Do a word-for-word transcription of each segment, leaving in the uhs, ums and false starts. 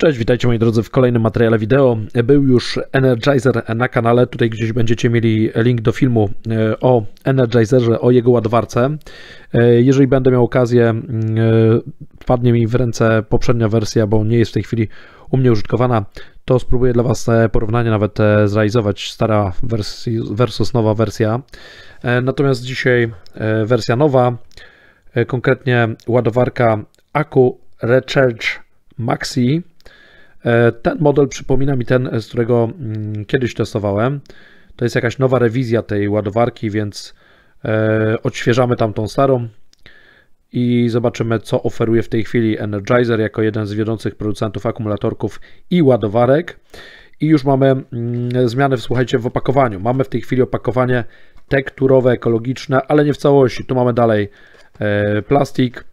Cześć, witajcie moi drodzy w kolejnym materiale wideo. Był już Energizer na kanale, tutaj gdzieś będziecie mieli link do filmu o Energizerze, o jego ładowarce. Jeżeli będę miał okazję, wpadnie mi w ręce poprzednia wersja, bo nie jest w tej chwili u mnie użytkowana, to spróbuję dla Was porównanie nawet zrealizować, stara versus nowa wersja. Natomiast dzisiaj wersja nowa, konkretnie ładowarka Accu Recharge Maxi. Ten model przypomina mi ten, z którego kiedyś testowałem. To jest jakaś nowa rewizja tej ładowarki, więc odświeżamy tamtą starą i zobaczymy, co oferuje w tej chwili Energizer jako jeden z wiodących producentów akumulatorków i ładowarek. I już mamy zmiany, słuchajcie, w opakowaniu. Mamy w tej chwili opakowanie tekturowe, ekologiczne, ale nie w całości. Tu mamy dalej plastik,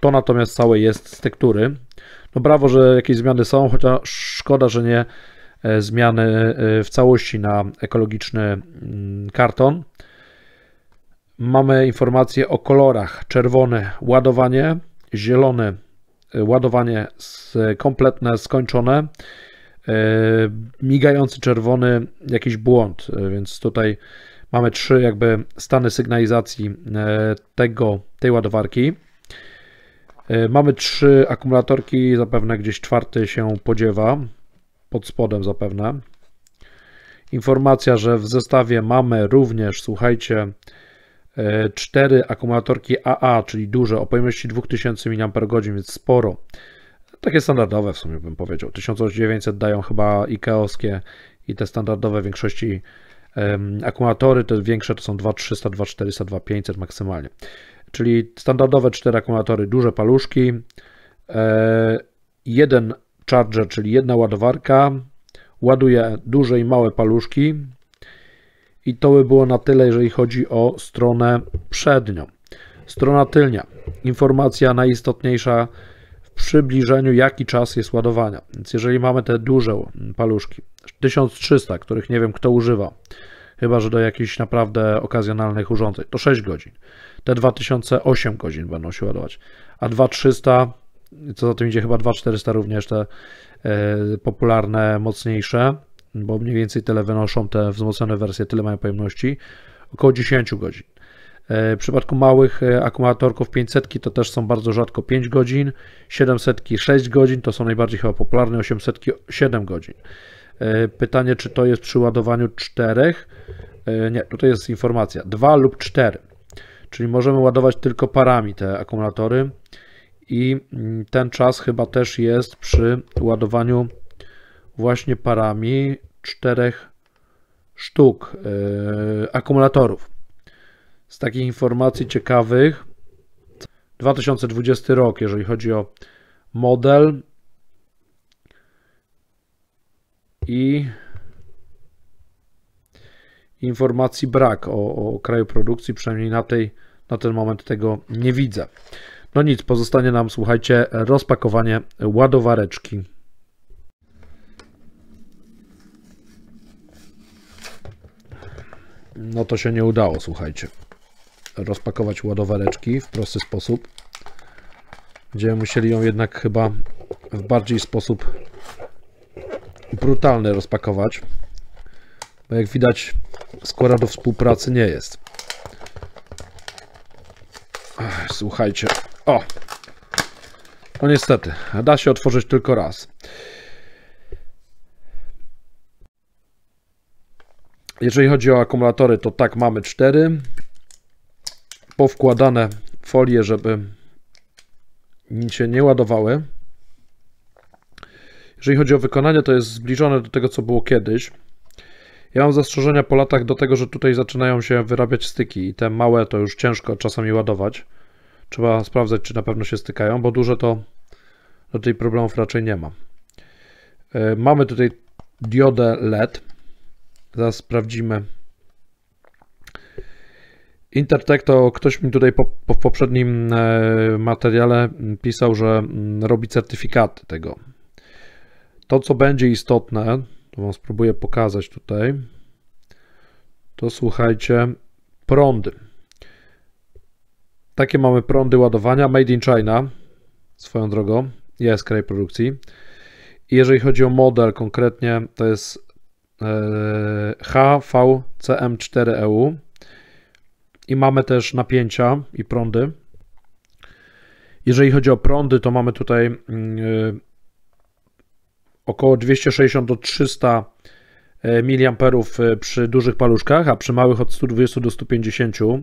to natomiast całe jest z tektury. No brawo, że jakieś zmiany są, chociaż szkoda, że nie zmiany w całości na ekologiczny karton. Mamy informacje o kolorach. Czerwony ładowanie, zielony ładowanie kompletne, skończone, migający czerwony jakiś błąd, więc tutaj mamy trzy jakby stany sygnalizacji tego, tej ładowarki. Mamy trzy akumulatorki, zapewne gdzieś czwarty się podziewa, pod spodem zapewne. Informacja, że w zestawie mamy również, słuchajcie, cztery akumulatorki A A, czyli duże, o pojemności dwa tysiące miliampergodzin, więc sporo. Takie standardowe w sumie bym powiedział, tysiąc dziewięćset dają chyba ikeowskie i te standardowe w większości akumulatory, te większe to są dwa tysiące trzysta, dwa tysiące czterysta, dwa tysiące pięćset maksymalnie. Czyli standardowe cztery akumulatory, duże paluszki, jeden charger, czyli jedna ładowarka, ładuje duże i małe paluszki i to by było na tyle, jeżeli chodzi o stronę przednią. Strona tylnia, informacja najistotniejsza w przybliżeniu, jaki czas jest ładowania. Więc jeżeli mamy te duże paluszki, tysiąc trzysta, których nie wiem kto używa, chyba że do jakichś naprawdę okazjonalnych urządzeń, to sześć godzin. Te dwa tysiące osiem godzin będą się ładować, a dwa tysiące trzysta, co za tym idzie chyba dwa tysiące czterysta również te y, popularne, mocniejsze, bo mniej więcej tyle wynoszą te wzmocnione wersje, tyle mają pojemności, około dziesięć godzin. Y, w przypadku małych akumulatorków pięćset to też są bardzo rzadko pięć godzin, siedemset sześć godzin to są najbardziej chyba popularne, osiemset siedem godzin. Pytanie, czy to jest przy ładowaniu czterech? Nie, tutaj jest informacja dwa lub cztery, czyli możemy ładować tylko parami te akumulatory i ten czas chyba też jest przy ładowaniu właśnie parami czterech sztuk akumulatorów. Z takich informacji ciekawych, dwa tysiące dwudziesty rok, jeżeli chodzi o model, i informacji brak o, o kraju produkcji, przynajmniej na, tej, na ten moment tego nie widzę. No nic, pozostanie nam, słuchajcie, rozpakowanie ładowareczki. No to się nie udało, słuchajcie, rozpakować ładowareczki w prosty sposób. Będziemy musieli ją jednak chyba w bardziej sposób brutalny rozpakować, bo jak widać skóra do współpracy nie jest. Ach, słuchajcie, o, no niestety, da się otworzyć tylko raz. Jeżeli chodzi o akumulatory, to tak, mamy cztery, powkładane folie, żeby nic się nie ładowały. Jeżeli chodzi o wykonanie, to jest zbliżone do tego, co było kiedyś. Ja mam zastrzeżenia po latach do tego, że tutaj zaczynają się wyrabiać styki i te małe to już ciężko czasami ładować. Trzeba sprawdzać, czy na pewno się stykają, bo duże to do tej problemów raczej nie ma. Mamy tutaj diodę L E D. Zaraz sprawdzimy. Intertek to ktoś mi tutaj po, po, w poprzednim materiale pisał, że robi certyfikaty tego. To, co będzie istotne, to Wam spróbuję pokazać tutaj, to słuchajcie, prądy. Takie mamy prądy ładowania, made in China, swoją drogą, jest kraj produkcji. I jeżeli chodzi o model konkretnie, to jest H V C M cztery E U i mamy też napięcia i prądy. Jeżeli chodzi o prądy, to mamy tutaj około dwieście sześćdziesiąt do trzystu miliamperów przy dużych paluszkach, a przy małych od stu dwudziestu do stu pięćdziesięciu.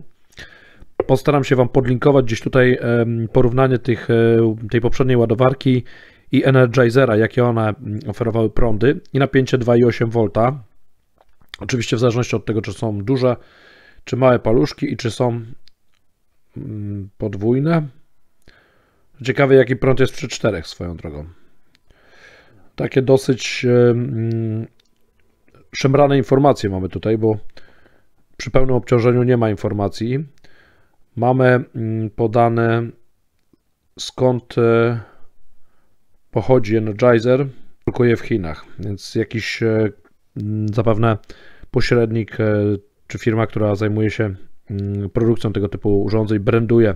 Postaram się Wam podlinkować gdzieś tutaj porównanie tych, tej poprzedniej ładowarki i Energizera, jakie one oferowały prądy i napięcie dwa i osiem wolta. Oczywiście w zależności od tego, czy są duże, czy małe paluszki i czy są podwójne. Ciekawe, jaki prąd jest przy czterech swoją drogą. Takie dosyć szemrane informacje mamy tutaj, bo przy pełnym obciążeniu nie ma informacji. Mamy podane, skąd pochodzi Energizer, produkuje w Chinach, więc jakiś zapewne pośrednik czy firma, która zajmuje się produkcją tego typu urządzeń, branduje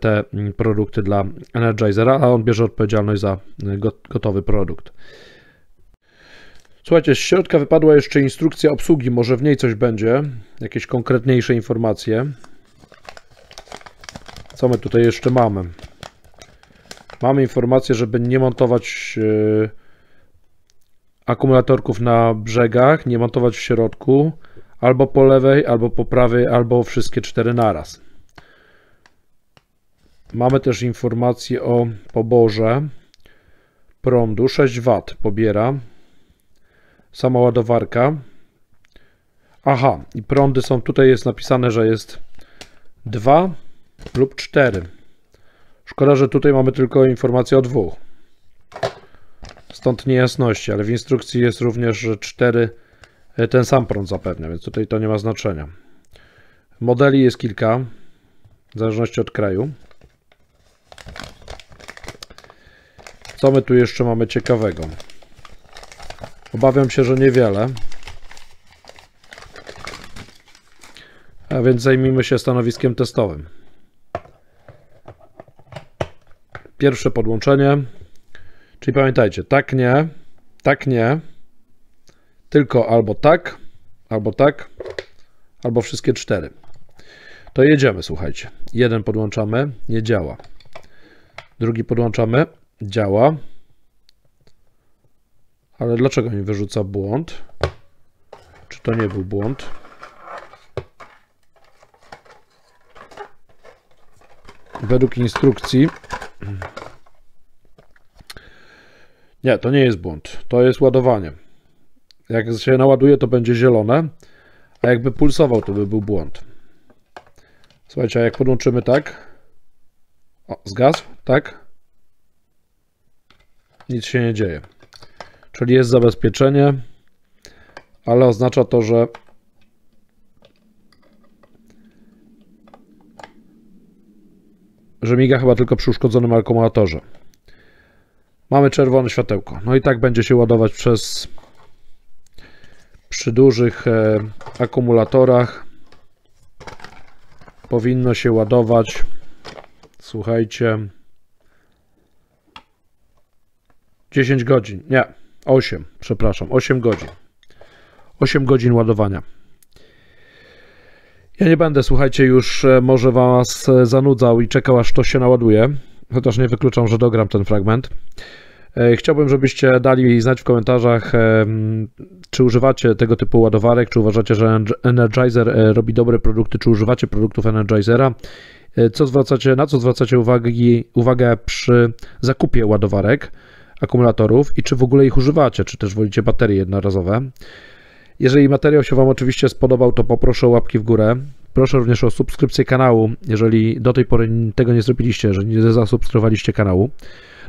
te produkty dla Energizera, a on bierze odpowiedzialność za gotowy produkt. Słuchajcie, z środka wypadła jeszcze instrukcja obsługi, może w niej coś będzie, jakieś konkretniejsze informacje. Co my tutaj jeszcze mamy? Mamy informację, żeby nie montować akumulatorków na brzegach, nie montować w środku, albo po lewej, albo po prawej, albo wszystkie cztery naraz. Mamy też informację o poborze prądu, sześć watów pobiera sama ładowarka. Aha, i prądy są, tutaj jest napisane, że jest dwa lub cztery. Szkoda, że tutaj mamy tylko informację o dwóch. Stąd niejasności, ale w instrukcji jest również, że cztery ten sam prąd zapewnia, więc tutaj to nie ma znaczenia. Modeli jest kilka, w zależności od kraju. Co my tu jeszcze mamy ciekawego? Obawiam się, że niewiele. A więc zajmijmy się stanowiskiem testowym. Pierwsze podłączenie, czyli pamiętajcie, tak nie, tak nie, tylko albo tak, albo tak, albo wszystkie cztery. To jedziemy, słuchajcie. Jeden podłączamy, nie działa. Drugi podłączamy, działa. Ale dlaczego mi wyrzuca błąd? Czy to nie był błąd? Według instrukcji... Nie, to nie jest błąd, to jest ładowanie. Jak się naładuje, to będzie zielone, a jakby pulsował, to by był błąd. Słuchajcie, a jak podłączymy tak, o, zgasł, tak, nic się nie dzieje. Czyli jest zabezpieczenie, ale oznacza to, że że miga chyba tylko przy uszkodzonym akumulatorze. Mamy czerwone światełko. No i tak będzie się ładować przez przy dużych e, akumulatorach. Powinno się ładować, słuchajcie, dziesięć godzin, nie, osiem, przepraszam, osiem godzin. osiem godzin ładowania. Ja nie będę, słuchajcie, już może Was zanudzał i czekał, aż to się naładuje, chociaż nie wykluczam, że dogram ten fragment. Chciałbym, żebyście dali znać w komentarzach, czy używacie tego typu ładowarek, czy uważacie, że Energizer robi dobre produkty, czy używacie produktów Energizera, co zwracacie, na co zwracacie uwagi, uwagę przy zakupie ładowarek, akumulatorów i czy w ogóle ich używacie, czy też wolicie baterie jednorazowe. Jeżeli materiał się Wam oczywiście spodobał, to poproszę o łapki w górę. Proszę również o subskrypcję kanału, jeżeli do tej pory tego nie zrobiliście, jeżeli nie zasubskrybowaliście kanału.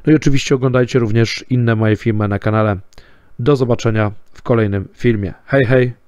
No i oczywiście oglądajcie również inne moje filmy na kanale. Do zobaczenia w kolejnym filmie. Hej, hej!